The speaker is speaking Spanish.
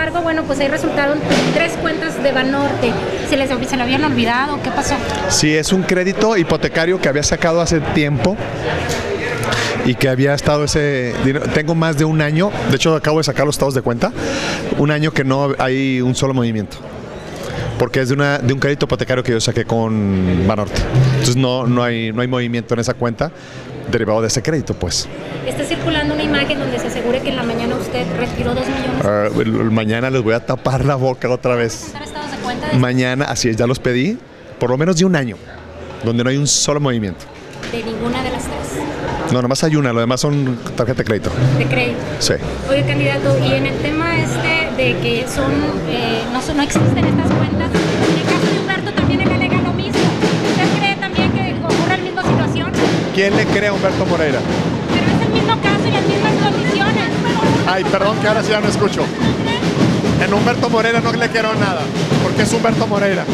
embargo, bueno, pues ahí resultaron 3 cuentas de Banorte. ¿Se le habían olvidado? ¿Qué pasó? Sí, es un crédito hipotecario que había sacado hace tiempo y que había estado ese dinero. Tengo más de un año, de hecho acabo de sacar los estados de cuenta, un año que no hay un solo movimiento, porque es de un crédito hipotecario que yo saqué con Banorte. Entonces no hay movimiento en esa cuenta derivado de ese crédito, pues. Está circulando una imagen donde se asegure que en la mañana usted retiró 2 millones. Mañana les voy a tapar la boca otra vez. Mañana, así es, ya los pedí, por lo menos de un año, donde no hay un solo movimiento. ¿De ninguna de las 3? No, nomás hay una, lo demás son tarjetas de crédito. ¿De crédito? Sí. Oye, candidato, y en el tema de que no existen estas cuentas, en el caso de Humberto también él alega lo mismo. ¿Usted cree también que ocurre la misma situación? ¿Quién le cree a Humberto Moreira? Pero es el mismo caso y las mismas condiciones. Ay, perdón, que ahora sí ya no escucho. En Humberto Moreira no le quiero nada, porque es Humberto Moreira.